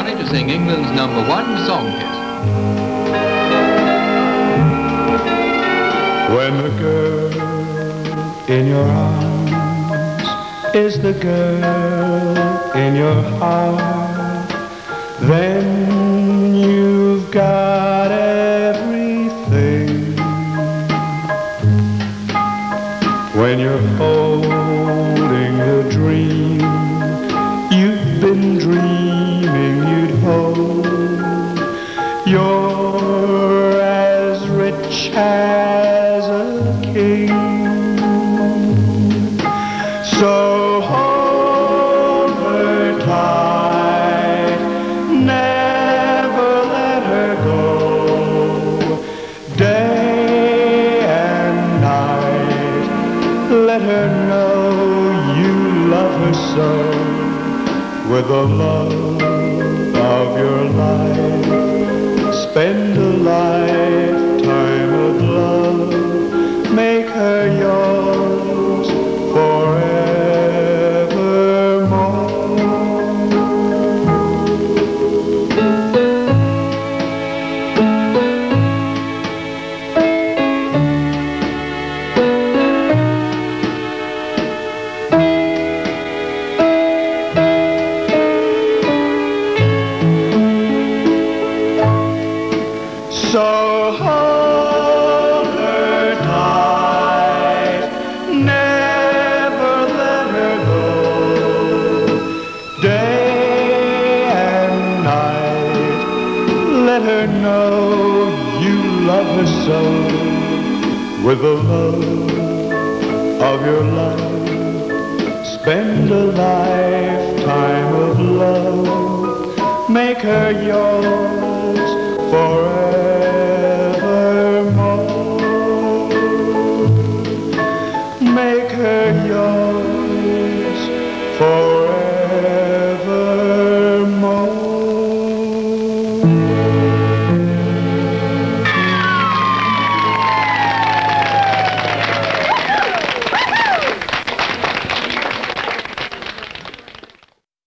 Johnny to sing England's number one song hit. When the girl in your arms is the girl in your heart, then you've got everything. When you're holding the dream you've been dreaming you'd hold, you're as rich as a king. So hold her tight, never let her go. Day and night, let her know you love her so. With the love of your life, spend a lifetime of love, make her yours with the love of your life. Spend a lifetime of love, make her yours forevermore. Make her yours forevermore.